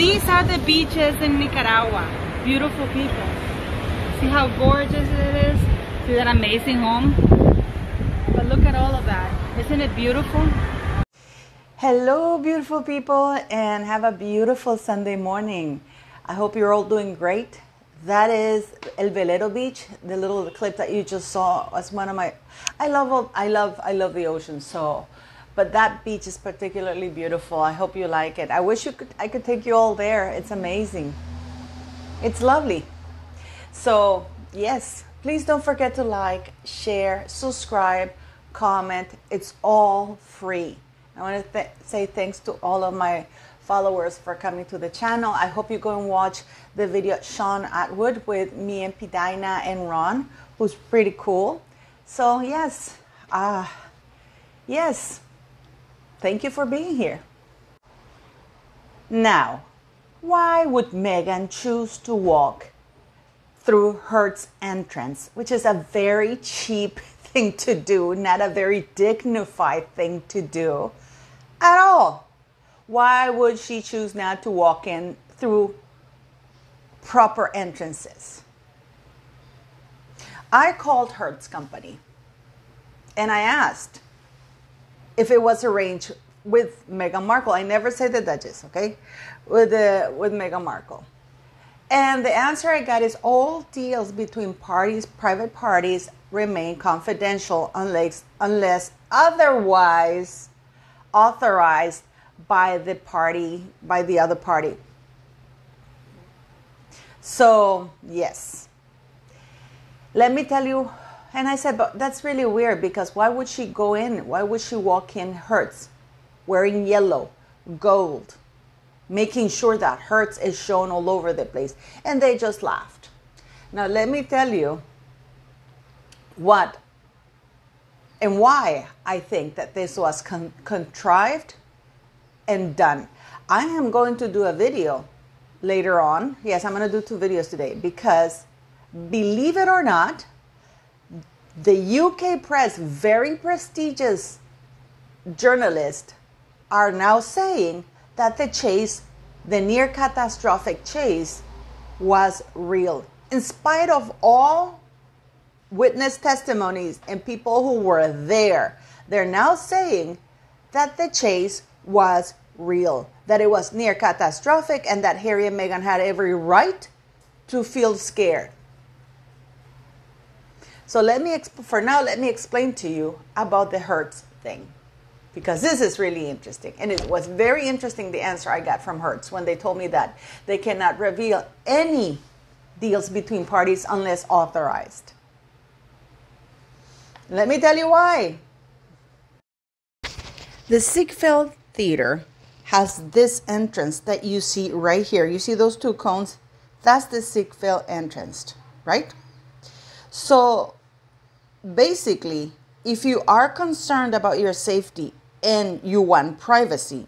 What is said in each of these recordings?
These are the beaches in Nicaragua. Beautiful people. See how gorgeous it is? See that amazing home? But look at all of that. Isn't it beautiful? Hello, beautiful people, and have a beautiful Sunday morning. I hope you're all doing great. That is El Velero Beach, the little clip that you just saw. As one of my, I love the ocean, so, but that beach is particularly beautiful. I hope you like it. I wish you could, I could take you all there. It's amazing. It's lovely. So yes, please don't forget to like, share, subscribe, comment. It's all free. I want to say thanks to all of my followers for coming to the channel. I hope you go and watch the video Sean Atwood with me and Pidina and Ron, who's pretty cool. So yes, thank you for being here. Now, why would Meghan choose to walk through Hertz entrance, which is a very cheap thing to do, not a very dignified thing to do at all? Why would she choose not to walk in through proper entrances? I called Hertz Company and I asked if it was arranged with Meghan Markle. I never say the Duchess, okay? With Meghan Markle. And the answer I got is all deals between parties, private parties, remain confidential unless otherwise authorized by the party, by the other party. So yes, let me tell you. And I said, but that's really weird, because why would she go in? Why would she walk in Hertz wearing yellow, gold, making sure that Hertz is shown all over the place? And they just laughed. Now let me tell you what and why I think that this was contrived and done. I am going to do a video later on. Yes, I'm going to do 2 videos today, because believe it or not, the UK press, very prestigious journalists, are now saying that the chase, the near catastrophic chase, was real. In spite of all witness testimonies and people who were there, they're now saying that the chase was real, that it was near catastrophic, and that Harry and Meghan had every right to feel scared. So let me explain to you about the Hertz thing, because this is really interesting. And it was very interesting, the answer I got from Hertz when they told me that they cannot reveal any deals between parties unless authorized. Let me tell you why. The Siegfeld Theater has this entrance that you see right here. You see those 2 cones? That's the Ziegfeld entrance, right? So basically, if you are concerned about your safety and you want privacy,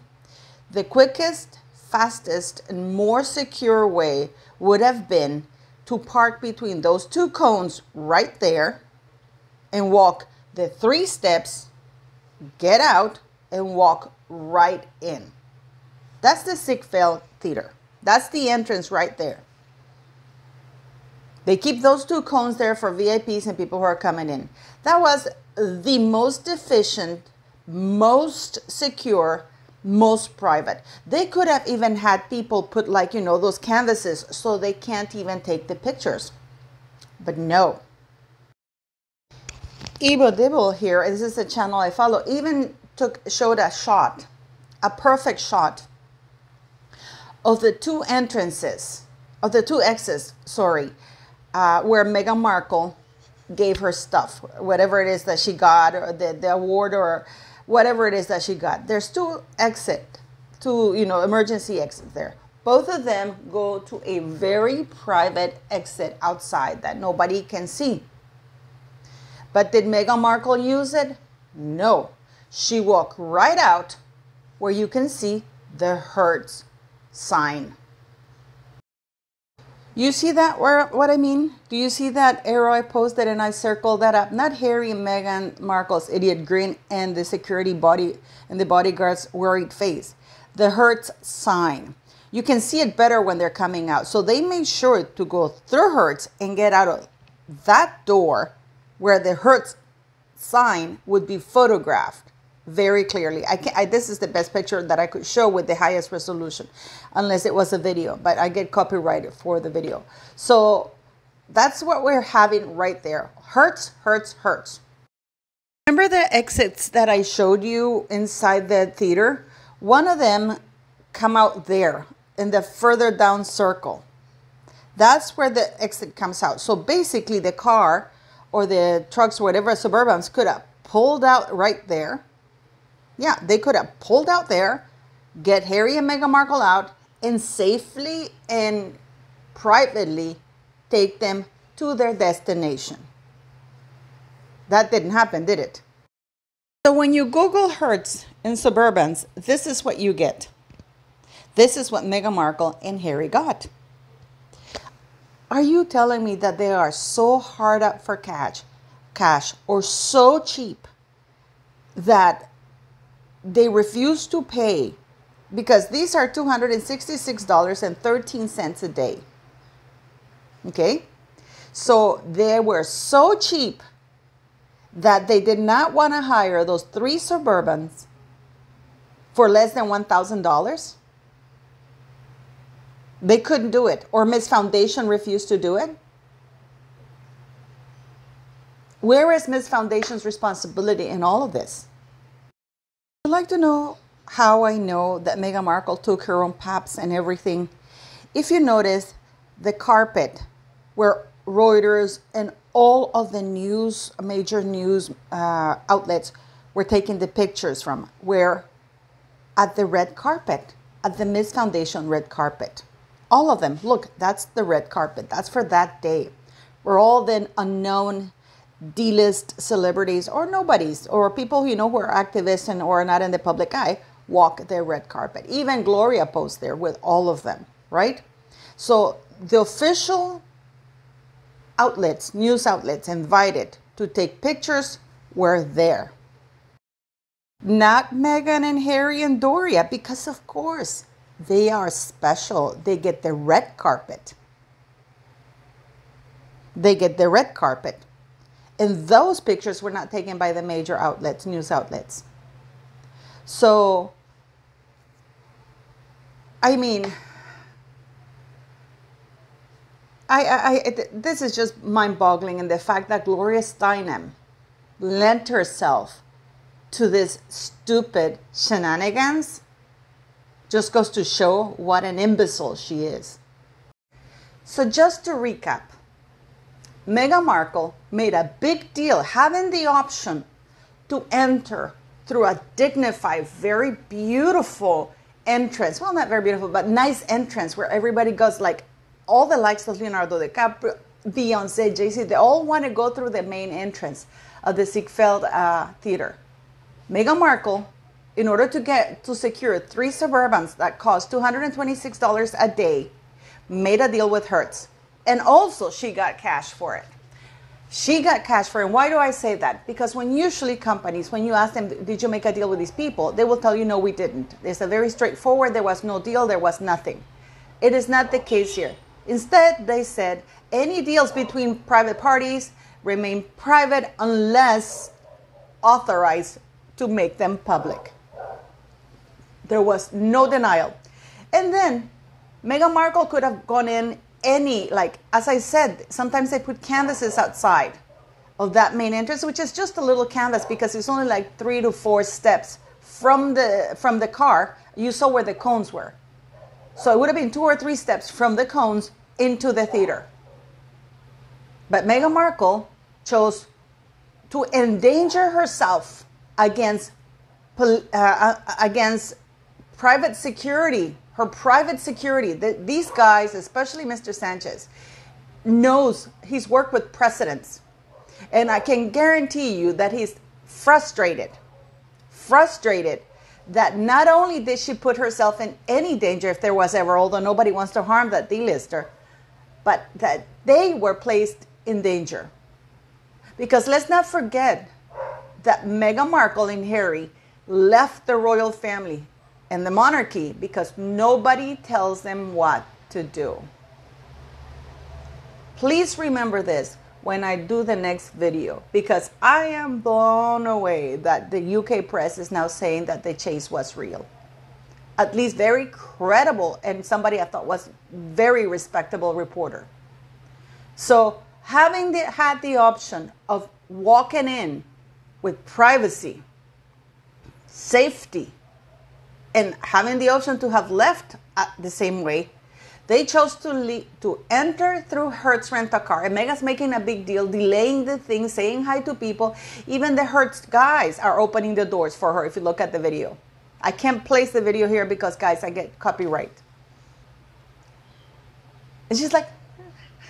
the quickest, fastest, and more secure way would have been to park between those 2 cones right there and walk the 3 steps, get out, and walk right in. That's the Siegfeld Theater. That's the entrance right there. They keep those 2 cones there for VIPs and people who are coming in. That was the most efficient, most secure, most private. They could have even had people put, like, you know, those canvases so they can't even take the pictures. But no. Ivo Dibble here, this is a channel I follow, even showed a shot, a perfect shot of the 2 exits, where Meghan Markle gave her stuff, whatever it is that she got, or the award, or whatever it is that she got. There's 2 exits, you know, emergency exits there. Both of them go to a very private exit outside that nobody can see. But did Meghan Markle use it? No. She walked right out where you can see the Hertz sign. You see that, what I mean? Do you see that arrow I posted and I circled that up? Not Harry and Meghan Markle's idiot grin and the security body and the bodyguard's worried face. The Hertz sign. You can see it better when they're coming out. So they made sure to go through Hertz and get out of that door where the Hertz sign would be photographed very clearly. This is the best picture that I could show with the highest resolution, unless it was a video, but I get copyrighted for the video. So that's what we're having right there. Hertz, Hertz, Hertz. Remember the exits that I showed you inside the theater? One of them come out there in the further down circle. That's where the exit comes out. So basically the car or the trucks or whatever, Suburbans, could have pulled out right there. Yeah, they could have pulled out there, get Harry and Meghan Markle out, and safely and privately take them to their destination. That didn't happen, did it? So when you Google Hertz and Suburbans, this is what you get. This is what Meghan Markle and Harry got. Are you telling me that they are so hard up for cash, or so cheap that they refuse to pay? Because these are $266.13 a day. Okay? So they were so cheap that they did not want to hire those three Suburbans for less than $1,000. They couldn't do it, or Ms. Foundation refused to do it. Where is Ms. Foundation's responsibility in all of this? I'd like to know how I know that Meghan Markle took her own paps and everything. If you notice, the carpet where Reuters and all of the news, major news outlets were taking the pictures from, where at the red carpet, at the Ms. Foundation red carpet. All of them. Look, that's the red carpet. That's for that day. We're all then unknown D-list celebrities or nobodies or people, you know, who are activists and or not in the public eye walk their red carpet. Even Gloria posed there with all of them, right? So the official outlets, news outlets invited to take pictures were there. Not Meghan and Harry and Doria, because of course, they are special. They get the red carpet. They get the red carpet. And those pictures were not taken by the major outlets, news outlets. So, I mean, this is just mind-boggling, and the fact that Gloria Steinem lent herself to this stupid shenanigans just goes to show what an imbecile she is. So just to recap, Meghan Markle made a big deal having the option to enter through a dignified, very beautiful entrance. Well, not very beautiful, but nice entrance where everybody goes, like all the likes of Leonardo DiCaprio, Beyonce, Jay-Z, they all want to go through the main entrance of the Siegfeld Theater. Meghan Markle, in order to secure three Suburbans that cost $226 a day, made a deal with Hertz. And also she got cash for it. She got cash for it. And why do I say that? Because when usually companies, when you ask them, did you make a deal with these people? They will tell you, no, we didn't. It's a very straightforward, there was no deal, there was nothing. It is not the case here. Instead, they said, any deals between private parties remain private unless authorized to make them public. There was no denial. And then Meghan Markle could have gone in any, like, as I said, sometimes they put canvases outside of that main entrance, which is just a little canvas because it's only like 3 to 4 steps from the car. You saw where the cones were. So it would have been 2 or 3 steps from the cones into the theater. But Meghan Markle chose to endanger herself against private security, her private security. These guys, especially Mr. Sanchez, knows he's worked with precedents. And I can guarantee you that he's frustrated that not only did she put herself in any danger, if there was ever, although nobody wants to harm that D-lister, but that they were placed in danger. Because let's not forget that Meghan Markle and Harry left the royal family and the monarchy, because nobody tells them what to do. Please remember this when I do the next video, because I am blown away that the UK press is now saying that the chase was real. At least very credible, and somebody I thought was very respectable reporter. So having had the option of walking in with privacy, safety, and having the option to have left the same way, they chose to enter through Hertz Rent-A-Car. And Meghan's making a big deal, delaying the thing, saying hi to people. Even the Hertz guys are opening the doors for her, if you look at the video. I can't place the video here because, guys, I get copyright. And she's like,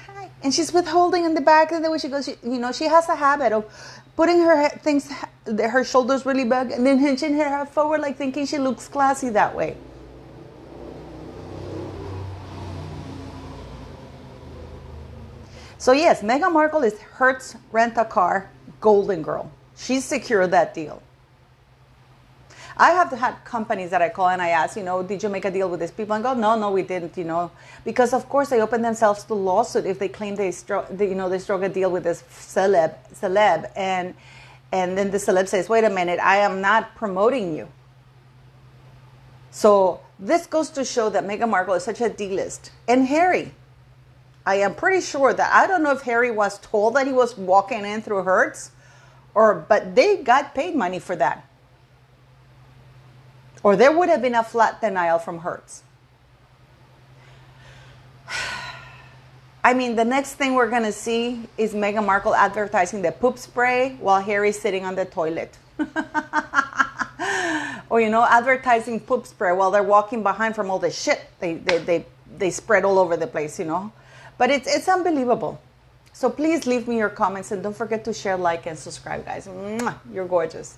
hi. And she's withholding in the back. And the way she goes, she has a habit of putting her things, her shoulders really back, and then hinging her head forward, like thinking she looks classy that way. So yes, Meghan Markle is Hertz Rent-A-Car golden girl. She secured that deal. I have had companies that I call and I ask, did you make a deal with these people? And go, no, we didn't, because of course they open themselves to lawsuit if they claim they struck a deal with this celeb, and then the celeb says, wait a minute, I am not promoting you. So this goes to show that Meghan Markle is such a D-list, and Harry. I am pretty sure that, I don't know if Harry was told that he was walking in through Hertz, but they got paid money for that. Or there would have been a flat denial from Hertz. I mean, the next thing we're going to see is Meghan Markle advertising the poop spray while Harry's sitting on the toilet. Or, advertising poop spray while they're walking behind from all the shit they spread all over the place, But it's unbelievable. So please leave me your comments, and don't forget to share, like, and subscribe, guys. Mwah! You're gorgeous.